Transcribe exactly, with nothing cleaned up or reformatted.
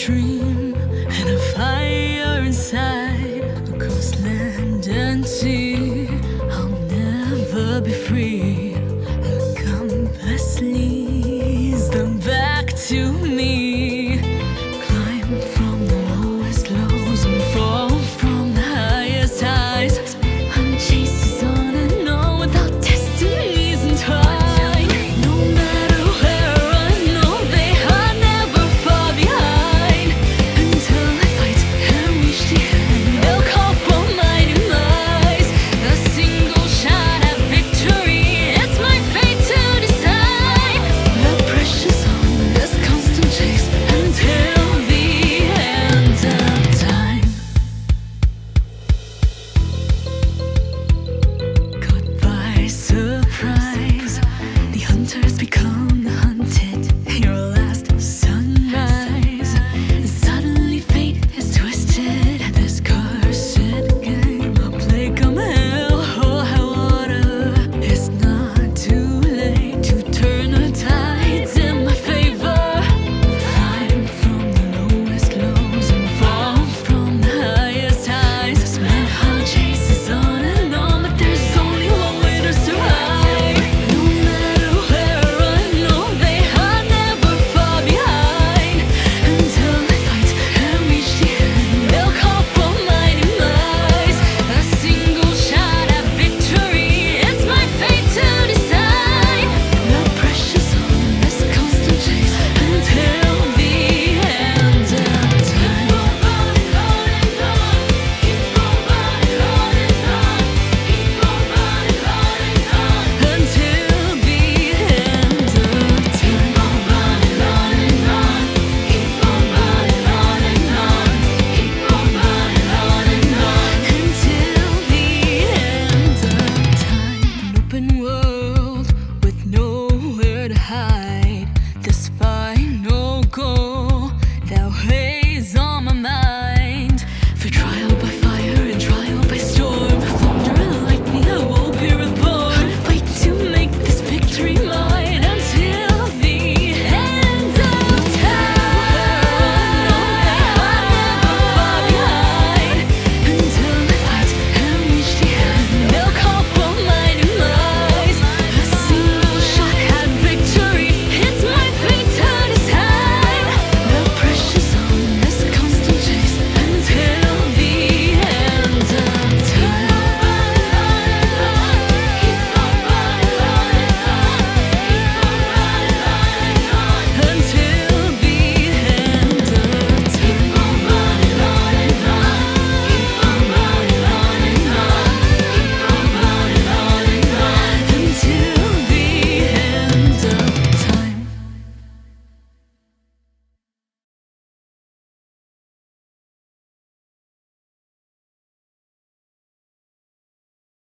tree.